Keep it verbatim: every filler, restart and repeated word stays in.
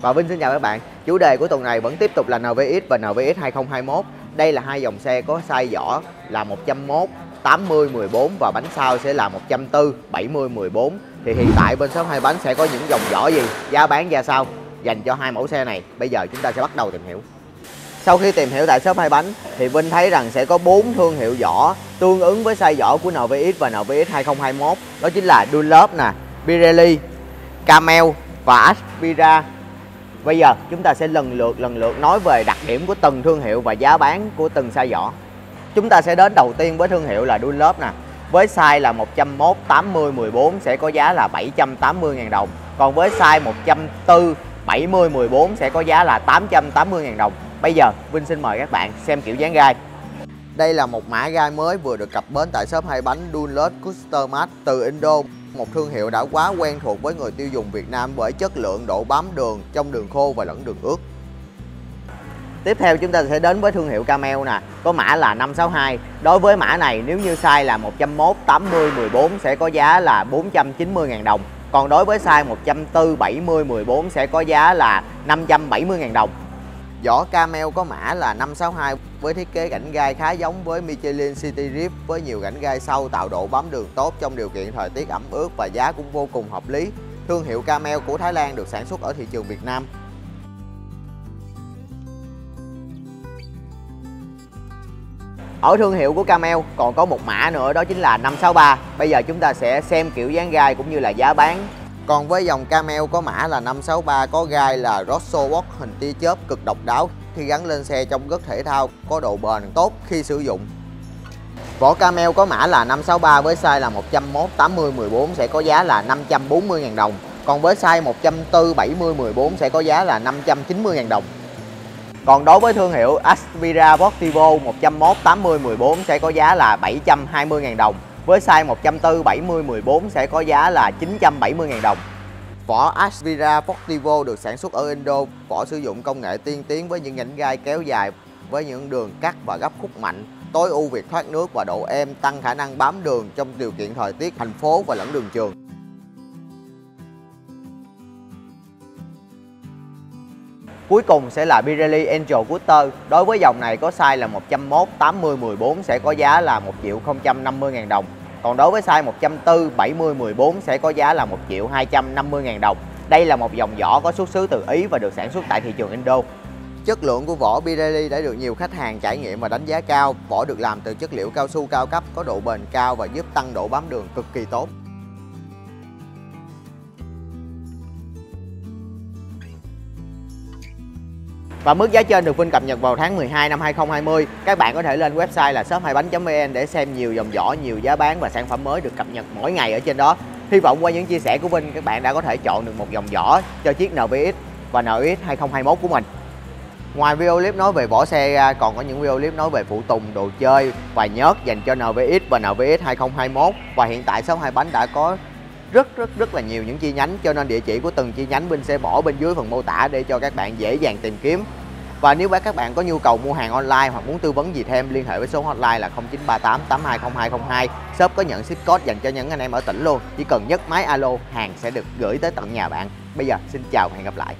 Và Vinh xin chào các bạn. Chủ đề của tuần này vẫn tiếp tục là en vê ích và en vê ix hai không hai mốt. Đây là hai dòng xe có size vỏ là một trăm mốt, tám mươi, mười bốn và bánh sau sẽ là một trăm bốn, bảy mươi, mười bốn. Thì hiện tại bên shop hai bánh sẽ có những dòng vỏ gì, giá bán ra sao dành cho hai mẫu xe này. Bây giờ chúng ta sẽ bắt đầu tìm hiểu. Sau khi tìm hiểu tại shop hai bánh thì Vinh thấy rằng sẽ có bốn thương hiệu vỏ tương ứng với size vỏ của en vê ích và en vê ix hai không hai mốt. Đó chính là Dunlop nè, Pirelli, Camel và Aspira. Bây giờ chúng ta sẽ lần lượt lần lượt nói về đặc điểm của từng thương hiệu và giá bán của từng size vỏ. Chúng ta sẽ đến đầu tiên với thương hiệu là Dunlop nè. Với size là một trăm mốt, tám mươi, mười bốn sẽ có giá là bảy trăm tám mươi nghìn đồng. Còn với size một trăm bốn, bảy mươi, mười bốn sẽ có giá là tám trăm tám mươi nghìn đồng. Bây giờ Vinh xin mời các bạn xem kiểu dáng gai. Đây là một mã gai mới vừa được cập bến tại shop hai bánh Dunlop Custom Made từ Indo. Một thương hiệu đã quá quen thuộc với người tiêu dùng Việt Nam bởi chất lượng, độ bám đường trong đường khô và lẫn đường ướt. Tiếp theo chúng ta sẽ đến với thương hiệu Camel nè, có mã là năm sáu hai. Đối với mã này nếu như size là một trăm mốt, tám mươi, mười bốn sẽ có giá là bốn trăm chín mươi nghìn đồng. Còn đối với size một trăm bốn, bảy mươi, mười bốn sẽ có giá là năm trăm bảy mươi nghìn đồng. Vỏ Camel có mã là năm sáu hai với thiết kế rãnh gai khá giống với Michelin City Grip với nhiều rãnh gai sâu tạo độ bám đường tốt trong điều kiện thời tiết ẩm ướt và giá cũng vô cùng hợp lý. Thương hiệu Camel của Thái Lan được sản xuất ở thị trường Việt Nam. Ở thương hiệu của Camel còn có một mã nữa đó chính là năm sáu ba. Bây giờ chúng ta sẽ xem kiểu dáng gai cũng như là giá bán. Còn với dòng Camel có mã là năm sáu ba có gai là Rosso Box hình tia chớp cực độc đáo khi gắn lên xe trông rất thể thao, có độ bền tốt khi sử dụng. Vỏ Camel có mã là năm sáu ba với size là một trăm mốt, tám mươi, mười bốn sẽ có giá là năm trăm bốn mươi nghìn đồng. Còn với size một trăm bốn, bảy mươi, mười bốn sẽ có giá là năm trăm chín mươi nghìn đồng. Còn đối với thương hiệu Aspira Fortivo một trăm mốt, tám mươi, mười bốn sẽ có giá là bảy trăm hai mươi nghìn đồng. Với size một trăm bốn, bảy mươi, mười bốn sẽ có giá là chín trăm bảy mươi nghìn đồng. Vỏ Aspira Fortivo được sản xuất ở Indo. Vỏ sử dụng công nghệ tiên tiến với những nhánh gai kéo dài với những đường cắt và gấp khúc mạnh, tối ưu việc thoát nước và độ êm, tăng khả năng bám đường trong điều kiện thời tiết thành phố và lẫn đường trường. Cuối cùng sẽ là Pirelli Angel Scooter. Đối với dòng này có size là một trăm mốt, tám mươi, mười bốn sẽ có giá là một triệu không trăm năm mươi nghìn đồng. Còn đối với size một trăm bốn, bảy mươi, mười bốn sẽ có giá là một triệu hai trăm năm mươi nghìn đồng. Đây là một dòng vỏ có xuất xứ từ Ý và được sản xuất tại thị trường Indo. Chất lượng của vỏ Pirelli đã được nhiều khách hàng trải nghiệm và đánh giá cao. Vỏ được làm từ chất liệu cao su cao cấp, có độ bền cao và giúp tăng độ bám đường cực kỳ tốt. Và mức giá trên được Vinh cập nhật vào tháng mười hai năm hai không hai không. Các bạn có thể lên website là shop hai bánh chấm vn để xem nhiều dòng vỏ, nhiều giá bán và sản phẩm mới được cập nhật mỗi ngày ở trên đó. Hy vọng qua những chia sẻ của Vinh, các bạn đã có thể chọn được một dòng vỏ cho chiếc en vê ích và en vê ích hai không hai mốt của mình. Ngoài video clip nói về vỏ xe ra, còn có những video clip nói về phụ tùng, đồ chơi và nhớt dành cho en vê ích và en vê ix hai không hai mốt. Và hiện tại shop hai bánh đã có rất rất rất là nhiều những chi nhánh, cho nên địa chỉ của từng chi nhánh Vinh sẽ bỏ bên dưới phần mô tả để cho các bạn dễ dàng tìm kiếm. Và nếu các bạn có nhu cầu mua hàng online hoặc muốn tư vấn gì thêm, liên hệ với số hotline là không chín ba tám, tám hai không hai không hai. Shop có nhận ship code dành cho những anh em ở tỉnh luôn, chỉ cần nhấc máy alo hàng sẽ được gửi tới tận nhà bạn. Bây giờ xin chào và hẹn gặp lại.